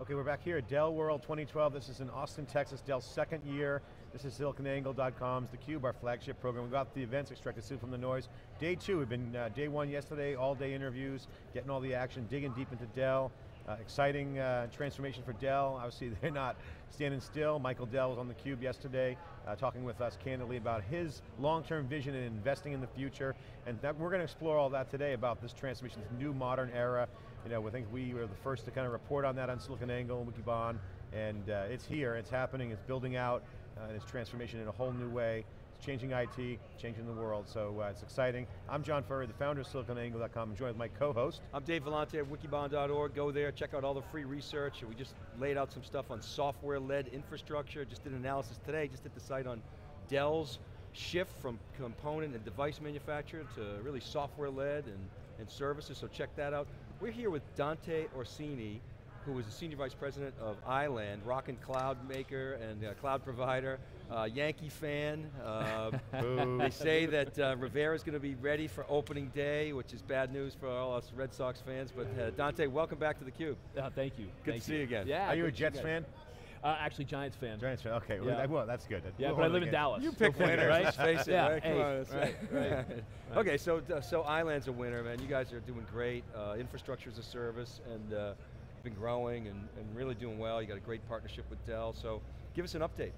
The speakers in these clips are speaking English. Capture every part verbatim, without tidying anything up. Okay, we're back here at Dell World twenty twelve. This is in Austin, Texas, Dell's second year. This is SiliconANGLE dot com's theCUBE, our flagship program. We've got the events extracted soon from the noise. Day two, we've been uh, day one yesterday, all day interviews, getting all the action, digging deep into Dell. Uh, exciting uh, transformation for Dell. Obviously, they're not standing still. Michael Dell was on theCUBE yesterday, uh, talking with us candidly about his long-term vision and investing in the future. And that, we're going to explore all that today about this transformation, this new modern era. You know, we think we were the first to kind of report on that on SiliconANGLE, Wikibon, and uh, it's here, it's happening, it's building out, uh, and it's transformation in a whole new way. It's changing I T, changing the world, so uh, it's exciting. I'm John Furrier, the founder of SiliconANGLE dot com. I'm joined with my co-host. I'm Dave Vellante at Wikibon dot org. Go there, check out all the free research. We just laid out some stuff on software-led infrastructure, just did an analysis today, just did the site on Dell's shift from component and device manufacturer to really software-led and, and services, so check that out. We're here with Dante Orsini, who is the Senior Vice President of iLand, rockin' cloud maker and uh, cloud provider, uh, Yankee fan. Uh, they say that uh, Rivera's going to be ready for opening day, which is bad news for all us Red Sox fans, but uh, Dante, welcome back to theCUBE. Uh, thank you. Good thank to see you, you again. Yeah, are you a Jets fan? Uh, actually, Giants fan. Giants fan, okay, yeah. well, that's good. Yeah, we'll but I live in Dallas. You pick winners, right? Let's face it, yeah, right? Come hey. on, right, right. right. Okay, so, so iLand's a winner, man. You guys are doing great. Uh, infrastructure as a service, and uh, been growing and, and really doing well. You got a great partnership with Dell, so give us an update.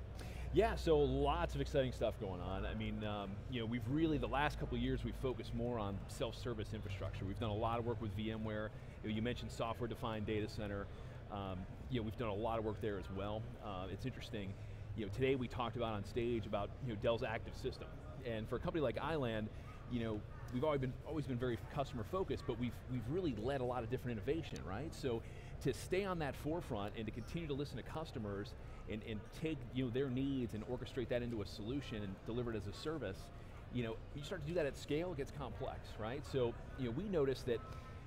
Yeah, so lots of exciting stuff going on. I mean, um, you know, we've really, the last couple of years, we've focused more on self-service infrastructure. We've done a lot of work with VMware. You mentioned software-defined data center. Um, you know, we've done a lot of work there as well. Uh, it's interesting. You know, today we talked about on stage about you know, Dell's active system. And for a company like iLand, you know, we've always been, always been very customer focused, but we've, we've really led a lot of different innovation, right? So to stay on that forefront and to continue to listen to customers and, and take you know, their needs and orchestrate that into a solution and deliver it as a service, you know, you start to do that at scale, it gets complex, right? So you know, we noticed that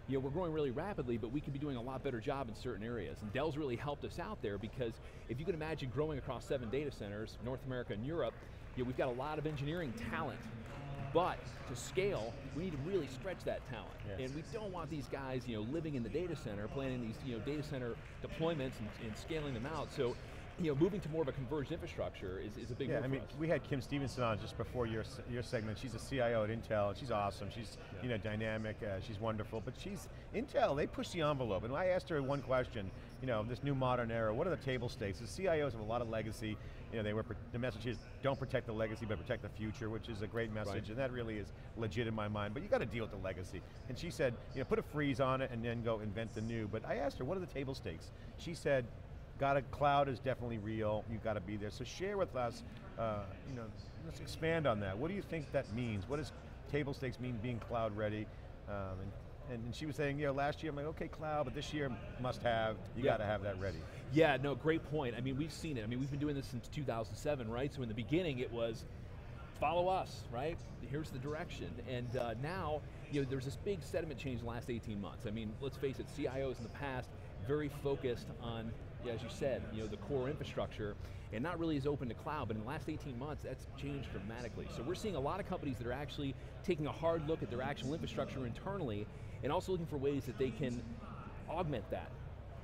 you know, we're growing really rapidly, but we could be doing a lot better job in certain areas. And Dell's really helped us out there because if you can imagine growing across seven data centers, North America and Europe, you know, we've got a lot of engineering talent. But to scale, we need to really stretch that talent. Yes. And we don't want these guys you know, living in the data center, planning these you know, data center deployments and, and scaling them out. So you know, moving to more of a converged infrastructure is, is a big yeah, move I mean, for us. We had Kim Stevenson on just before your, your segment. She's a C I O at Intel, and she's awesome. She's yeah. you know, dynamic, uh, she's wonderful, but she's, Intel, they push the envelope. And I asked her one question, you know, this new modern era, what are the table stakes? The C I Os have a lot of legacy. You know, they were, the message is, don't protect the legacy, but protect the future, which is a great message, right. and that really is legit in my mind, but you got to deal with the legacy. And she said, you know, put a freeze on it and then go invent the new. But I asked her, what are the table stakes? She said, Got a cloud is definitely real, you've got to be there. So share with us, uh, you know, let's expand on that. What do you think that means? What does table stakes mean being cloud ready? Um, and, and she was saying, you know, last year I'm like, okay, cloud, but this year must have, you yeah. got to have that ready. Yeah, no, great point. I mean, we've seen it. I mean, we've been doing this since two thousand seven, right? So in the beginning it was, follow us, right? Here's the direction. And uh, now, you know, there's this big sediment change in the last eighteen months. I mean, let's face it, C I Os in the past, very focused on, yeah, as you said, you know, the core infrastructure, and not really as open to cloud, but in the last eighteen months, that's changed dramatically. So we're seeing a lot of companies that are actually taking a hard look at their actual infrastructure internally, and also looking for ways that they can augment that.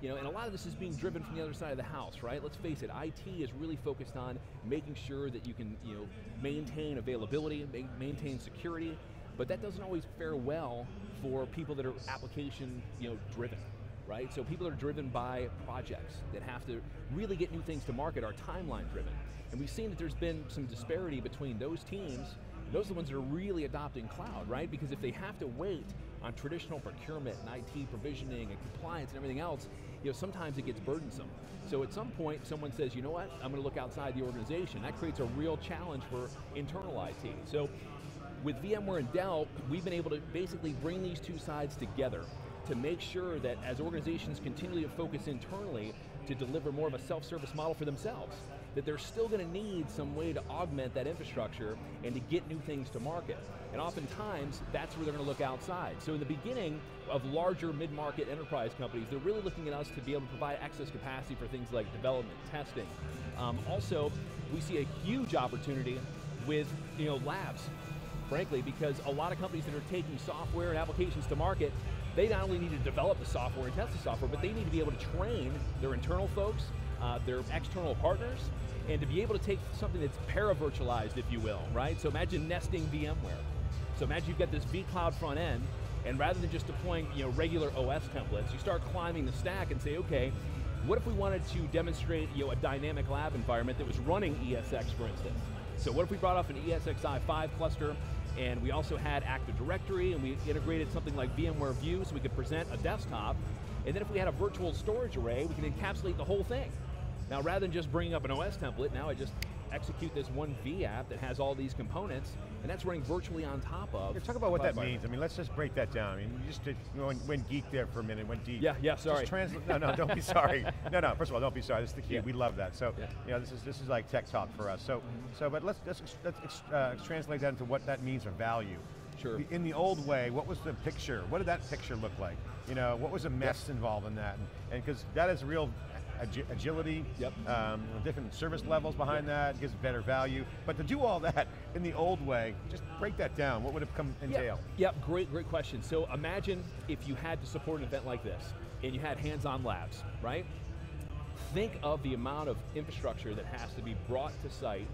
You know, and a lot of this is being driven from the other side of the house, right? Let's face it, I T is really focused on making sure that you can, you know, maintain availability, ma- maintain security, but that doesn't always fare well for people that are application, you know, driven. Right? So people are driven by projects that have to really get new things to market, are timeline driven. And we've seen that there's been some disparity between those teams, those are the ones that are really adopting cloud, right? Because if they have to wait on traditional procurement and I T provisioning and compliance and everything else, you know, sometimes it gets burdensome. So at some point, someone says, you know what, I'm going to look outside the organization. That creates a real challenge for internal I T. So with VMware and Dell, we've been able to basically bring these two sides together to make sure that as organizations continue to focus internally to deliver more of a self-service model for themselves, that they're still going to need some way to augment that infrastructure and to get new things to market. And oftentimes, that's where they're going to look outside. So in the beginning of larger mid-market enterprise companies, they're really looking at us to be able to provide excess capacity for things like development, testing. Um, also, we see a huge opportunity with you know, labs, frankly, because a lot of companies that are taking software and applications to market, They not only need to develop the software and test the software, but they need to be able to train their internal folks, uh, their external partners, and to be able to take something that's para-virtualized, if you will, right? So imagine nesting VMware. So imagine you've got this vCloud front end, and rather than just deploying you know, regular O S templates, you start climbing the stack and say, okay, what if we wanted to demonstrate you know, a dynamic lab environment that was running E S X, for instance? So what if we brought off an E S X i five cluster, and we also had Active Directory, and we integrated something like VMware View so we could present a desktop, and then if we had a virtual storage array, we can encapsulate the whole thing. Now rather than just bringing up an O S template, now I just execute this one V app that has all these components, and that's running virtually on top of. Yeah, talk about what that means. I mean, let's just break that down. I mean, you just did, you know, went geek there for a minute, went deep. Yeah, yeah, sorry. Just no, no, don't be sorry. No, no, first of all, don't be sorry. This is the key, yeah. We love that. So, yeah. you know, this is this is like tech talk for us. So, so but let's, let's, let's uh, translate that into what that means for value. Sure. In the old way, what was the picture? What did that picture look like? You know, what was the mess yes. involved in that? And because that is real, agility, yep. um, different service levels behind yep. that, gives better value. But to do all that in the old way, just break that down. What would it come entail? Yep, yep. great, great question. So imagine if you had to support an event like this, and you had hands-on labs, right? Think of the amount of infrastructure that has to be brought to site,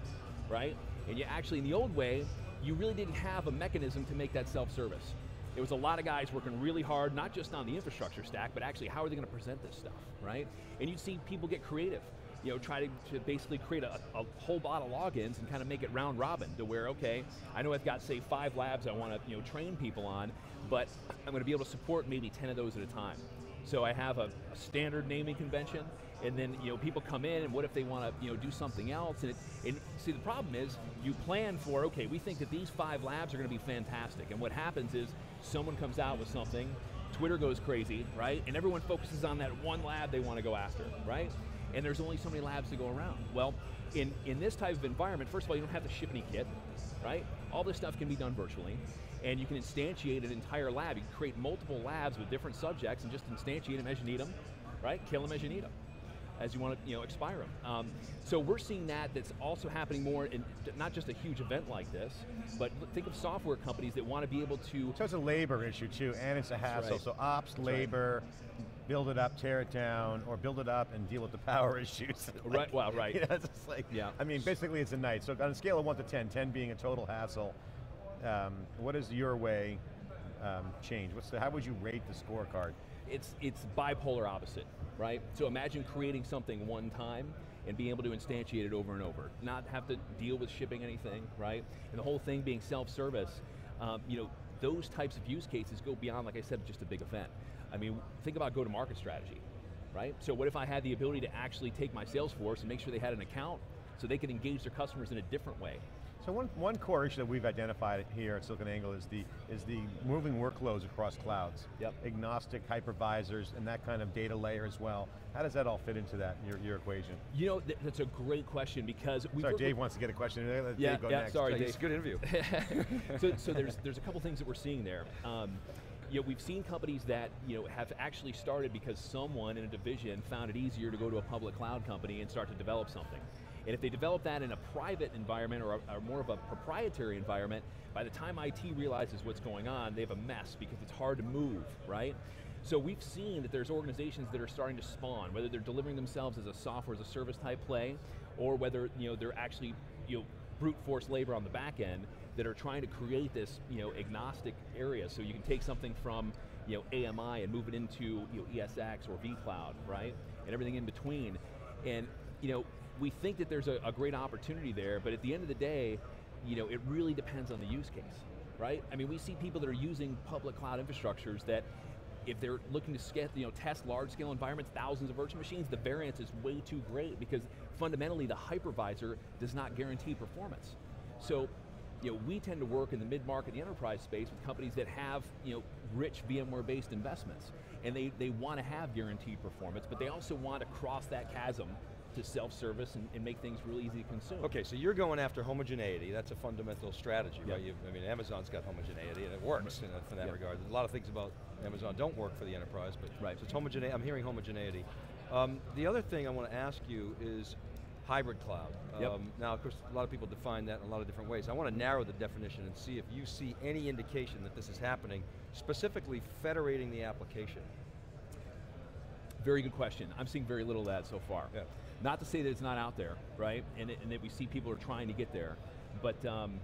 right? And you actually, in the old way, you really didn't have a mechanism to make that self-service. It was a lot of guys working really hard, not just on the infrastructure stack, but actually how are they going to present this stuff, right? And you'd see people get creative, you know, try to, to basically create a, a whole lot of logins and kind of make it round robin to where, okay, I know I've got, say, five labs I want to you know, train people on, but I'm going to be able to support maybe ten of those at a time. So I have a, a standard naming convention, and then you know, people come in, and what if they want to you know, do something else? And, it, and see, the problem is, you plan for, okay, we think that these five labs are going to be fantastic, and what happens is, someone comes out with something, Twitter goes crazy, right? And everyone focuses on that one lab they want to go after, right? And there's only so many labs to go around. Well, in, in this type of environment, first of all, you don't have to ship any kit, right? All this stuff can be done virtually, and you can instantiate an entire lab. You can create multiple labs with different subjects and just instantiate them as you need them, right? Kill them as you need them, as you want to you know, expire them. Um, so we're seeing that that's also happening more in not just a huge event like this, but think of software companies that want to be able to- So it's a labor issue too, and it's a hassle. Right. So ops, that's labor, right. build it up, tear it down, or build it up and deal with the power issues. Like, right, well, right. You know, it's just like, yeah. I mean, basically it's a night. So on a scale of one to ten, ten being a total hassle, um, what is your way um, change? What's the, how would you rate the scorecard? It's, it's bipolar opposite, right? So imagine creating something one time and being able to instantiate it over and over. Not have to deal with shipping anything, right? And the whole thing being self-service. Um, you know, those types of use cases go beyond, like I said, just a big event. I mean, think about go-to-market strategy, right? So what if I had the ability to actually take my sales force and make sure they had an account so they could engage their customers in a different way? So one, one core issue that we've identified here at SiliconANGLE is the, is the moving workloads across clouds. Yep. Agnostic hypervisors and that kind of data layer as well. How does that all fit into that, your, your equation? You know, th that's a great question because- we Sorry, Dave wants to get a question. Let yeah, Dave go yeah, next. Sorry, Dave. It's a good interview. so so there's, there's a couple things that we're seeing there. Um, you know, we've seen companies that you know, have actually started because someone in a division found it easier to go to a public cloud company and start to develop something. And if they develop that in a private environment or, a, or more of a proprietary environment, by the time I T realizes what's going on, they have a mess because it's hard to move, right? So we've seen that there's organizations that are starting to spawn, whether they're delivering themselves as a software as a service type play, or whether you know, they're actually you know, brute force labor on the back end that are trying to create this you know, agnostic area. So you can take something from you know, A M I and move it into you know, E S X or vCloud, right? And everything in between. And you know, we think that there's a, a great opportunity there, but at the end of the day, you know, it really depends on the use case, right? I mean, we see people that are using public cloud infrastructures that if they're looking to scale, you know, test large scale environments, thousands of virtual machines, the variance is way too great because fundamentally the hypervisor does not guarantee performance. So, you know, we tend to work in the mid-market, the enterprise space with companies that have, you know, rich VMware-based investments. And they, they want to have guaranteed performance, but they also want to cross that chasm to self-service and, and make things really easy to consume. Okay, so you're going after homogeneity. That's a fundamental strategy, yep. right? You've, I mean, Amazon's got homogeneity and it works right. in, a, in that yep. regard. A lot of things about Amazon don't work for the enterprise, but right. so it's homogeneity, I'm hearing homogeneity. Um, the other thing I want to ask you is, hybrid cloud. Yep. Um, now, of course, a lot of people define that in a lot of different ways. I want to narrow the definition and see if you see any indication that this is happening, specifically federating the application. Very good question. I'm seeing very little of that so far. Yeah. Not to say that it's not out there, right? And, it, and that we see people are trying to get there. But um,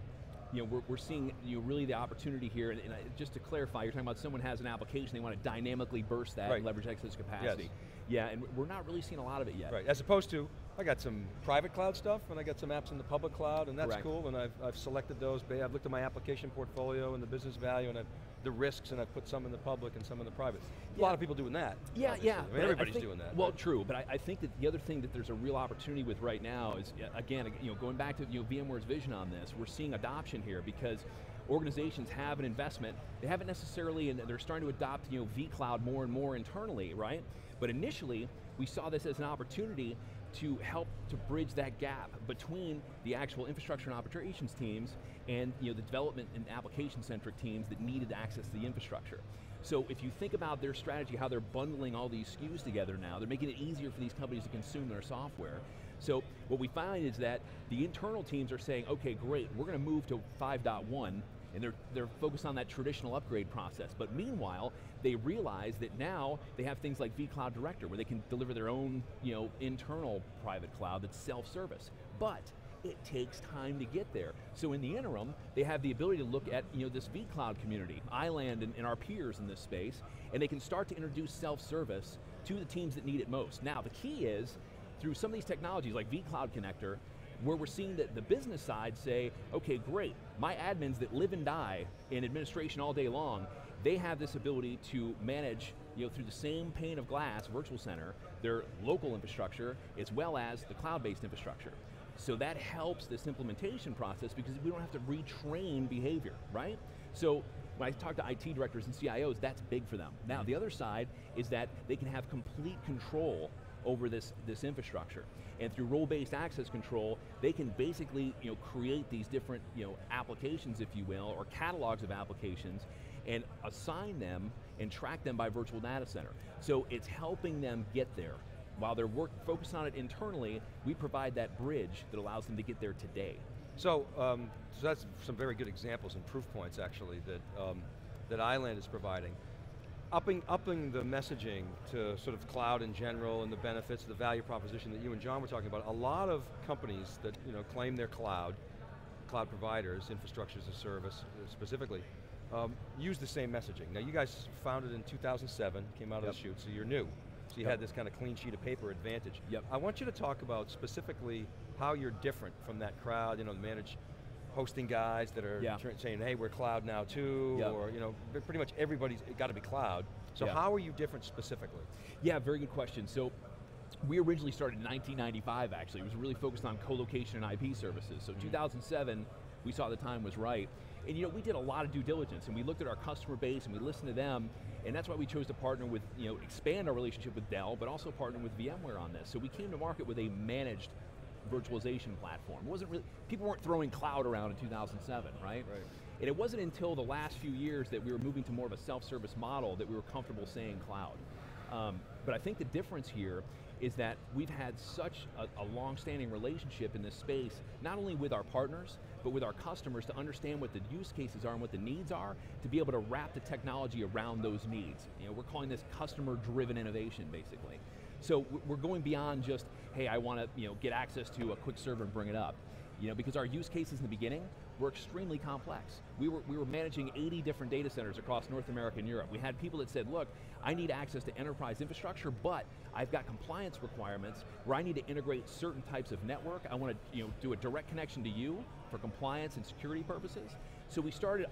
you know, we're, we're seeing you know, really the opportunity here, and, and I, just to clarify, you're talking about someone has an application, they want to dynamically burst that right. and leverage excess capacity. Yes. Yeah, and we're not really seeing a lot of it yet. Right, as opposed to, I got some private cloud stuff, and I got some apps in the public cloud, and that's Correct. cool, and I've, I've selected those, I've looked at my application portfolio and the business value, and I've, the risks, and I've put some in the public and some in the private. Yeah. A lot of people doing that. Yeah, obviously. yeah. I mean, everybody's I think, doing that. Well, right? true, but I, I think that the other thing that there's a real opportunity with right now is, again, you know, going back to you know, VMware's vision on this, we're seeing adoption here because organizations have an investment, they haven't necessarily, and they're starting to adopt you know, vCloud more and more internally, right? But initially, we saw this as an opportunity to help to bridge that gap between the actual infrastructure and operations teams and you know, the development and application-centric teams that needed access to the infrastructure. So if you think about their strategy, how they're bundling all these S K Us together now, they're making it easier for these companies to consume their software. So what we find is that the internal teams are saying, okay, great, we're going to move to five point one, and they're, they're focused on that traditional upgrade process. But meanwhile, they realize that now they have things like vCloud Director where they can deliver their own you know, internal private cloud that's self-service. But it takes time to get there. So in the interim, they have the ability to look at you know, this vCloud community, iLand and, and our peers in this space, and they can start to introduce self-service to the teams that need it most. Now the key is, through some of these technologies like vCloud Connector, where we're seeing that the business side say, okay, great, my admins that live and die in administration all day long, they have this ability to manage you know, through the same pane of glass, Virtual Center, their local infrastructure, as well as the cloud-based infrastructure. So that helps this implementation process because we don't have to retrain behavior, right? So when I talk to I T directors and C I Os, that's big for them. Now, the other side is that they can have complete control over this, this infrastructure. And through role-based access control, they can basically you know, create these different you know, applications, if you will, or catalogs of applications, and assign them and track them by virtual data center. So it's helping them get there. While they're work, focused on it internally, we provide that bridge that allows them to get there today. So, um, so that's some very good examples and proof points, actually, that, um, that iLand is providing. Upping, upping the messaging to sort of cloud in general and the benefits, the value proposition that you and John were talking about, a lot of companies that you know, claim their cloud, cloud providers, infrastructure as a service specifically, um, use the same messaging. Now you guys founded in two thousand seven, came out yep. of the chute, so you're new. So you yep. had this kind of clean sheet of paper advantage. Yep. I want you to talk about specifically how you're different from that crowd, you know, the managed hosting guys that are yeah. saying, hey, we're cloud now too, yeah. or you know, pretty much everybody's got to be cloud. So yeah. how are you different specifically? Yeah, very good question. So we originally started in nineteen ninety-five actually. It was really focused on co-location and I P services. So mm-hmm. two thousand seven, we saw the time was right. And you know, we did a lot of due diligence and we looked at our customer base and we listened to them, and that's why we chose to partner with, you know, expand our relationship with Dell, but also partner with VMware on this. So we came to market with a managed virtualization platform. It wasn't really, people weren't throwing cloud around in two thousand seven, right? right? And it wasn't until the last few years that we were moving to more of a self-service model that we were comfortable saying cloud. Um, but I think the difference here is that we've had such a, a long-standing relationship in this space, not only with our partners, but with our customers to understand what the use cases are and what the needs are, to be able to wrap the technology around those needs. You know, we're calling this customer-driven innovation, basically. So we're going beyond just, hey, I want to you know, get access to a quick server and bring it up. You know, because our use cases in the beginning were extremely complex. We were, we were managing eighty different data centers across North America and Europe. We had people that said, look, I need access to enterprise infrastructure, but I've got compliance requirements where I need to integrate certain types of network. I want to you know, do a direct connection to you for compliance and security purposes. So we started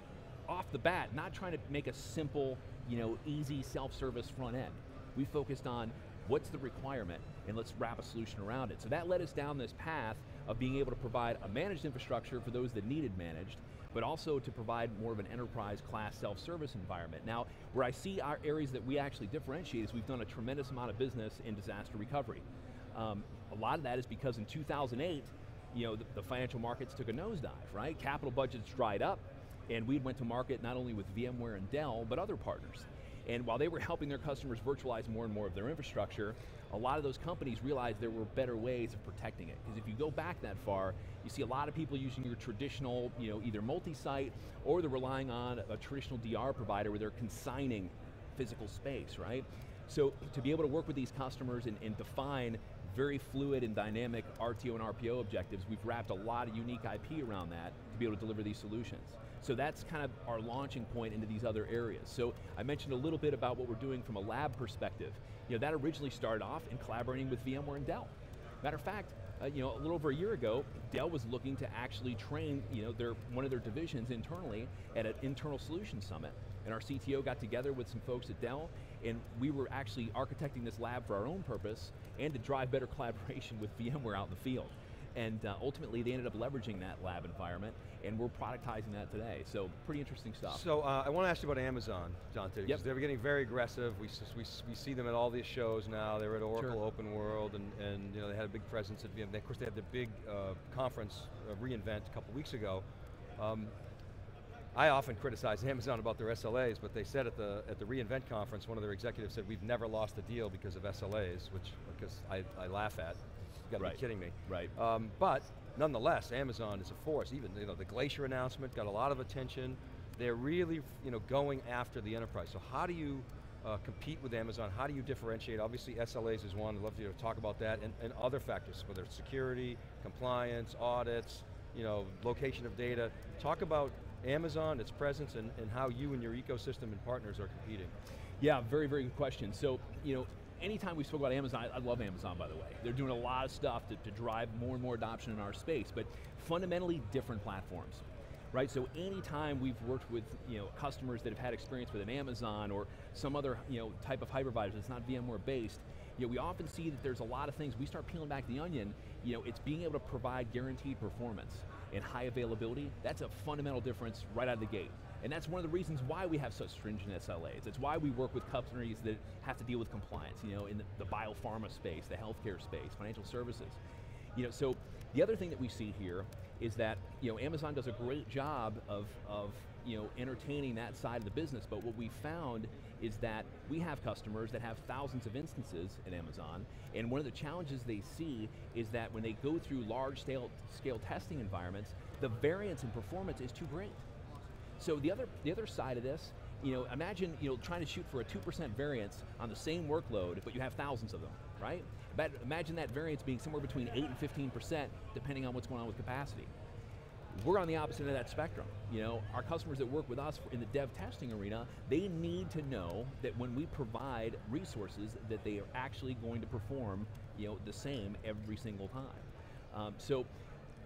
off the bat, not trying to make a simple, you know, easy self-service front end. We focused on what's the requirement, and let's wrap a solution around it. So that led us down this path of being able to provide a managed infrastructure for those that needed managed, but also to provide more of an enterprise class self-service environment. Now, where I see our areas that we actually differentiate is we've done a tremendous amount of business in disaster recovery. Um, a lot of that is because in two thousand eight, you know, the, the financial markets took a nosedive, right? Capital budgets dried up, and we went to market not only with VMware and Dell, but other partners. And while they were helping their customers virtualize more and more of their infrastructure, a lot of those companies realized there were better ways of protecting it. Because if you go back that far, you see a lot of people using your traditional, you know, either multi-site or they're relying on a traditional D R provider where they're consigning physical space, right? So to be able to work with these customers and, and define very fluid and dynamic R T O and R P O objectives, we've wrapped a lot of unique I P around that to be able to deliver these solutions. So that's kind of our launching point into these other areas. So I mentioned a little bit about what we're doing from a lab perspective. You know, that originally started off in collaborating with VMware and Dell. Matter of fact, uh, you know, a little over a year ago, Dell was looking to actually train, you know, their one of their divisions internally at an internal solution summit, and our C T O got together with some folks at Dell, and we were actually architecting this lab for our own purpose and to drive better collaboration with VMware out in the field. And uh, ultimately, they ended up leveraging that lab environment, and we're productizing that today. So, pretty interesting stuff. So, uh, I want to ask you about Amazon, Dante, because yep. they're getting very aggressive. We, we, we see them at all these shows now. They were at Oracle sure. Open World, and, and you know, they had a big presence at VMware. Of course, they had the big uh, conference, uh, reInvent, a couple weeks ago. Um, I often criticize Amazon about their S L As, but they said at the at the reInvent conference, one of their executives said, we've never lost a deal because of S L As, which because I, I laugh at. You gotta right. be kidding me. Right. Um, but nonetheless, Amazon is a force. Even you know the Glacier announcement got a lot of attention. They're really you know going after the enterprise. So how do you uh, compete with Amazon? How do you differentiate? Obviously, S L As is one. I'd love to you know, talk about that and, and other factors, whether it's security, compliance, audits, you know, location of data. Talk about Amazon, its presence, and, and how you and your ecosystem and partners are competing. Yeah, very, very good question. So, you know, anytime we spoke about Amazon, I, I love Amazon, by the way. They're doing a lot of stuff to, to drive more and more adoption in our space, but fundamentally different platforms, right? So anytime we've worked with you know, customers that have had experience with an Amazon or some other you know, type of hypervisor that's not VMware based, you know, we often see that there's a lot of things. We start peeling back the onion, you know, it's being able to provide guaranteed performance and high availability. That's a fundamental difference right out of the gate. And that's one of the reasons why we have such stringent S L As. It's why we work with companies that have to deal with compliance, you know, in the, the biopharma space, the healthcare space, financial services. You know, so the other thing that we see here is that you know, Amazon does a great job of, of you know, entertaining that side of the business, but what we found is that we have customers that have thousands of instances in Amazon, and one of the challenges they see is that when they go through large scale, scale testing environments, the variance in performance is too great. So the other, the other side of this, you know, imagine you know, trying to shoot for a two percent variance on the same workload, but you have thousands of them, right? But imagine that variance being somewhere between eight and fifteen percent, depending on what's going on with capacity. We're on the opposite of that spectrum. You know, our customers that work with us in the dev testing arena, they need to know that when we provide resources, that they are actually going to perform you know, the same every single time. Um, so,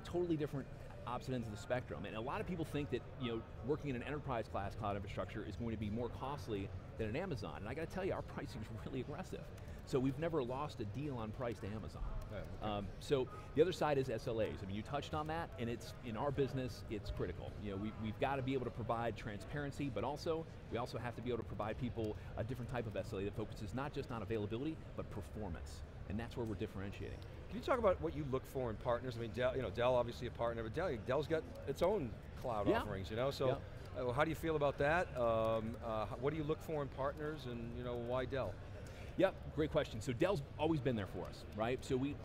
totally different opposite ends of the spectrum. And a lot of people think that you know, working in an enterprise class cloud infrastructure is going to be more costly than an Amazon. And I got to tell you, our pricing is really aggressive. So we've never lost a deal on price to Amazon. Oh, okay. um, so the other side is S L As. I mean, you touched on that, and it's in our business, it's critical. You know, we, we've got to be able to provide transparency, but also, we also have to be able to provide people a different type of S L A that focuses not just on availability, but performance. And that's where we're differentiating. Can you talk about what you look for in partners? I mean, Dell, you know, Dell obviously a partner, but Dell, Dell's got its own cloud yeah. offerings, you know, so yeah. uh, how do you feel about that? Um, uh, what do you look for in partners, and you know, why Dell? Yep, great question. So Dell's always been there for us, right? So we,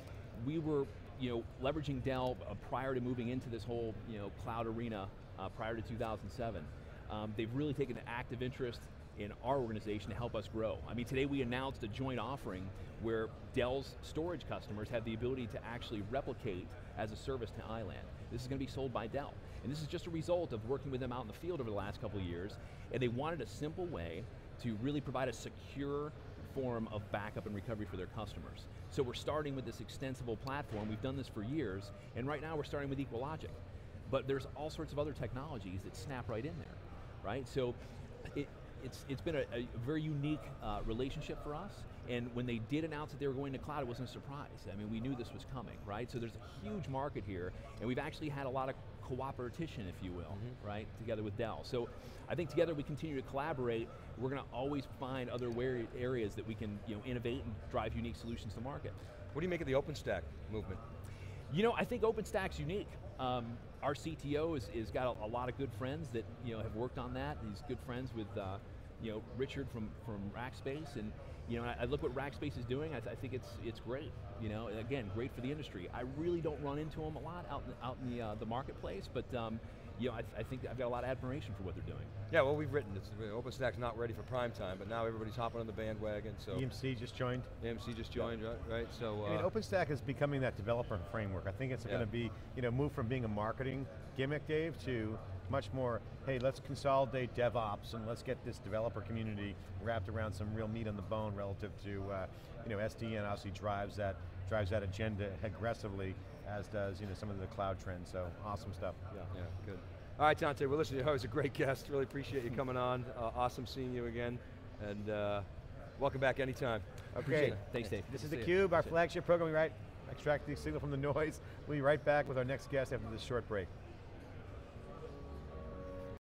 we were you know, leveraging Dell uh, prior to moving into this whole you know, cloud arena uh, prior to two thousand seven. Um, they've really taken an active interest in our organization to help us grow. I mean, today we announced a joint offering where Dell's storage customers have the ability to actually replicate as a service to iLand. This is going to be sold by Dell. And this is just a result of working with them out in the field over the last couple of years, and they wanted a simple way to really provide a secure form of backup and recovery for their customers. So we're starting with this extensible platform. We've done this for years, and right now we're starting with Equallogic. But there's all sorts of other technologies that snap right in there, right? So it, It's, it's been a, a very unique uh, relationship for us, and when they did announce that they were going to cloud, it wasn't a surprise. I mean, we knew this was coming, right? So there's a huge market here, and we've actually had a lot of cooperation, if you will, mm-hmm. right, together with Dell. So I think together we continue to collaborate. We're going to always find other areas that we can you know, innovate and drive unique solutions to market. What do you make of the OpenStack movement? You know, I think OpenStack's unique. Um, our C T O has got a, a lot of good friends that you know have worked on that. He's good friends with uh, you know, Richard from, from Rackspace, and you know, I, I look what Rackspace is doing, I, th I think it's it's great. You know, and again, great for the industry. I really don't run into them a lot out in, out in the, uh, the marketplace, but um, you know, I, I think I've got a lot of admiration for what they're doing. Yeah, well we've written, it's, OpenStack's not ready for prime time, but now everybody's hopping on the bandwagon, so. E M C just joined. E M C just joined, yeah. right, right, so. I mean, uh, OpenStack is becoming that developer framework. I think it's yeah. going to be, you know, move from being a marketing gimmick, Dave, to much more, hey, let's consolidate DevOps and let's get this developer community wrapped around some real meat on the bone relative to, uh, you know, S D N obviously drives that, drives that agenda aggressively, as does, you know, some of the cloud trends, so awesome stuff. Yeah, yeah, good. All right, Dante, well listen, you're always a great guest, really appreciate you coming on, uh, awesome seeing you again, and uh, welcome back anytime. I appreciate it. Thanks, Dave. This is theCUBE, our flagship program, we right, extract the signal from the noise. We'll be right back with our next guest after this short break.